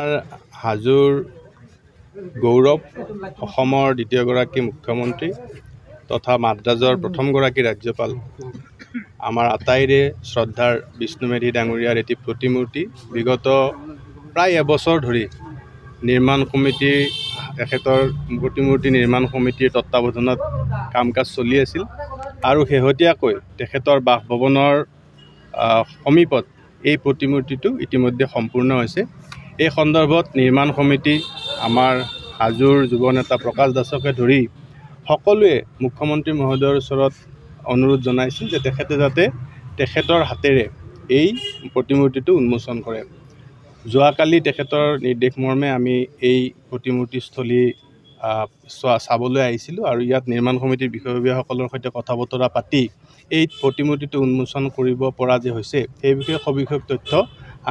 আমাৰ হাজোৰ গৌৰৱ, অসমৰ দ্বিতীয়গৰাকী মুখ্যমন্ত্ৰী তথা মাদ্ৰাজৰ প্ৰথমগৰাকী ৰাজ্যপাল, আমাৰ আটাইৰে শ্ৰদ্ধাৰ বিষ্ণু মেধি ডাঙৰীয়াৰ এটি প্ৰতিমূৰ্তি বিগত প্ৰায় এবছৰ ধৰি নিৰ্মাণ সমিতি, তেখেতৰ প্ৰতিমূৰ্তি নিৰ্মাণ সমিতিৰ তত্বাৱধানত কাম কাজ চলি আছিল। আৰু শেহতীয়াকৈ তেখেতৰ বাসভৱনৰ সমীপত এই প্ৰতিমূৰ্তিটো ইতিমধ্যে সম্পূৰ্ণ হৈছে। এই সন্দৰ্ভত নিৰ্মাণ সমিতি, আমাৰ হাজোৰ যুৱ নেতা প্ৰকাশ দাসকে ধৰি সকলোৱে মুখ্যমন্ত্ৰী মহোদয়ৰ ওচৰত অনুৰোধ জনাইছিল যে তেখেতে যাতে তেখেতৰ হাতেৰে এই প্ৰতিমূৰ্তিটো উন্মোচন কৰে। যোৱাকালি তেখেতৰ নিৰ্দেশমৰ্মে আমি এই প্ৰতিমূৰ্তিস্থলী চাবলৈ আহিছিলোঁ আৰু ইয়াত নিৰ্মাণ সমিতিৰ বিষয়ববীয়াসকলৰ সৈতে কথা বতৰা পাতি এই প্ৰতিমূৰ্তিটো উন্মোচন কৰিব পৰা যে হৈছে সেই বিষয়ে সবিশেষ তথ্য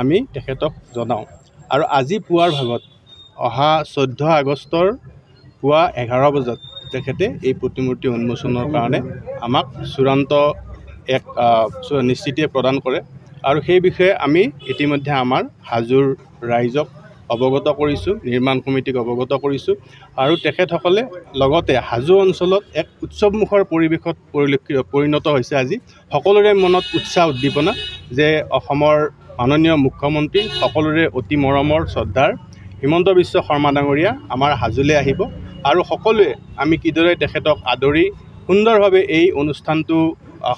আমি তেখেতক জনাওঁ। আৰু আজি পুৱাৰ ভাগত অহা 14 আগষ্টৰ পুৱা 11 বজাত তেখেতে এই প্ৰতিমূৰ্তি উন্মোচনৰ কাৰণে আমাক চূড়ান্ত এক নিশ্চিতিয়ে প্ৰদান কৰে। আৰু সেই বিষয়ে আমি ইতিমধ্যে আমাৰ হাজোৰ ৰাইজক অৱগত কৰিছোঁ, নিৰ্মাণ সমিতিক অৱগত কৰিছোঁ আৰু তেখেতসকলে লগতে হাজো অঞ্চলত এক উৎসৱমুখৰ পৰিৱেশত পৰিণত হৈছে। আজি সকলোৰে মনত উৎসাহ উদ্দীপনা যে অসমৰ মাননীয় মুখ্যমন্ত্ৰী, সকলোৰে অতি মৰমৰ শ্ৰদ্ধাৰ হিমন্ত বিশ্ব শৰ্মা ডাঙৰীয়া আমাৰ হাজোলৈ আহিব আৰু সকলোৱে আমি কিদৰে তেখেতক আদৰি সুন্দৰভাৱে এই অনুষ্ঠানটো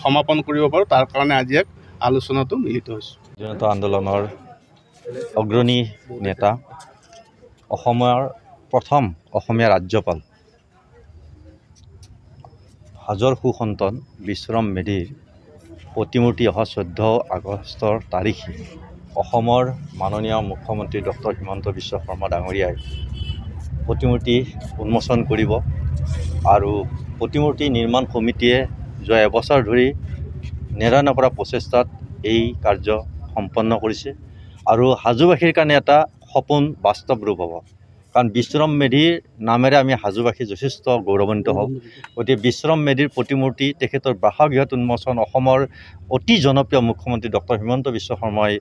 সমাপন কৰিব পাৰোঁ তাৰ কাৰণে আজি এক আলোচনাটো মিলিত হৈছে। জনতা আন্দোলনৰ অগ্ৰণী নেতা, অসমৰ প্ৰথম অসমীয়া ৰাজ্যপাল, হাজোৰ সুসন্তান বিশ্বৰাম মেধিৰ প্ৰতিমূৰ্তি অহা 14 আগষ্টৰ তাৰিখে অসমৰ মাননীয় মুখ্যমন্ত্ৰী ডক্টৰ হিমন্ত বিশ্ব শৰ্মা ডাঙৰীয়াই প্ৰতিমূৰ্তি উন্মোচন কৰিব। আৰু প্ৰতিমূৰ্তি নিৰ্মাণ সমিতিয়ে যোৱা এবছৰ ধৰি নেৰানেপৰা প্ৰচেষ্টাত এই কাৰ্য সম্পন্ন কৰিছে আৰু হাজোবাসীৰ কাৰণে এটা সপোন বাস্তৱ ৰূপ হ'ব। কাৰণ বিশ্বৰাম মেধিৰ নামেৰে আমি হাজোবাসী যথেষ্ট গৌৰৱান্বিত হওঁ। গতিকে বিশ্বৰাম মেধিৰ প্ৰতিমূৰ্তি, তেখেতৰ বাসগৃহত উন্মোচন অসমৰ অতি জনপ্ৰিয় মুখ্যমন্ত্ৰী ডক্টৰ হিমন্ত বিশ্ব শৰ্মাই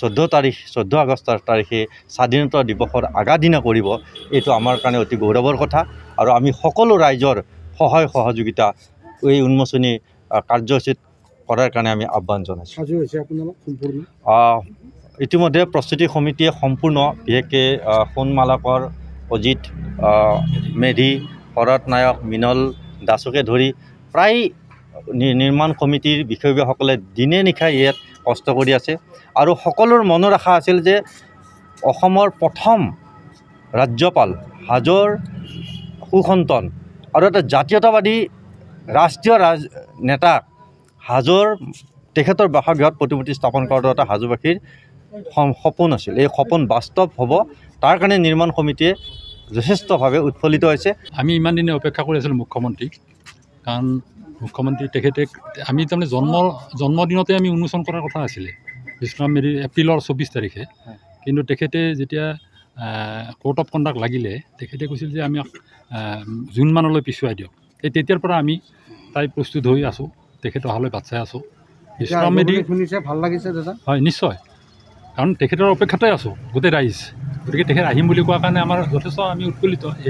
14 আগষ্টৰ তাৰিখে স্বাধীনতা দিৱসৰ আগাদিনা কৰিব, এইটো আমাৰ কাৰণে অতি গৌৰৱৰ কথা। আৰু আমি সকলো ৰাইজৰ সহায় সহযোগিতা এই উন্মোচনী কাৰ্যসূচীত কৰাৰ কাৰণে আমি আহ্বান জনাইছোঁ। ইতিমধ্যে প্ৰস্তুতি সমিতিয়ে সম্পূৰ্ণ, বিশেষকৈ সোণমালাকৰ অজিত মেধি, হৰত নায়ক, মৃণল দাসকে ধৰি প্ৰায় নিৰ্মাণ সমিতিৰ বিষয়ববীয়াসকলে দিনে নিশাই ইয়াত কষ্ট কৰি আছে। আৰু সকলোৰ মনৰ আশা আছিল যে অসমৰ প্ৰথম ৰাজ্যপাল, হাজোৰ সুসন্তান আৰু এটা জাতীয়তাবাদী ৰাষ্ট্ৰীয় নেতা, হাজোৰ তেখেতৰ বাসগৃহত প্ৰতিমূৰ্তি স্থাপন কৰাটো এটা হাজোবাসীৰ সপোন আছিল। এই সপোন বাস্তৱ হ'ব তাৰ কাৰণে নিৰ্মাণ সমিতিয়ে যথেষ্টভাৱে উৎফুল্লিত হৈছে। আমি ইমান দিনে অপেক্ষা কৰি আছিলোঁ মুখ্যমন্ত্ৰীক, কাৰণ মুখ্যমন্ত্ৰী তেখেতে আমি তাৰমানে জন্মদিনতে আমি উন্মোচন কৰাৰ কথা আছিলে বিশ্বৰাম মেধিৰ এপ্ৰিলৰ 24 তাৰিখে। কিন্তু তেখেতে যেতিয়া কোড অফ কণ্ডাক্ট লাগিলে তেখেতে কৈছিল যে আমি জুন মানলৈ পিছুৱাই দিয়ক। এই তেতিয়াৰ পৰা আমি তাই প্ৰস্তুত হৈ আছোঁ, তেখেত অহালৈ বাট চাই আছোঁ। বিশ্বৰাম মেধি শুনিছে, ভাল লাগিছে দাদা? হয়, নিশ্চয়, কাৰণ তেখেতৰ অপেক্ষাতে আছোঁ গোটেই ৰাইজ। গতিকে তেখেত আহিম বুলি কোৱাৰ কাৰণে আমাৰ যথেষ্ট আমি উৎফুল্লিত।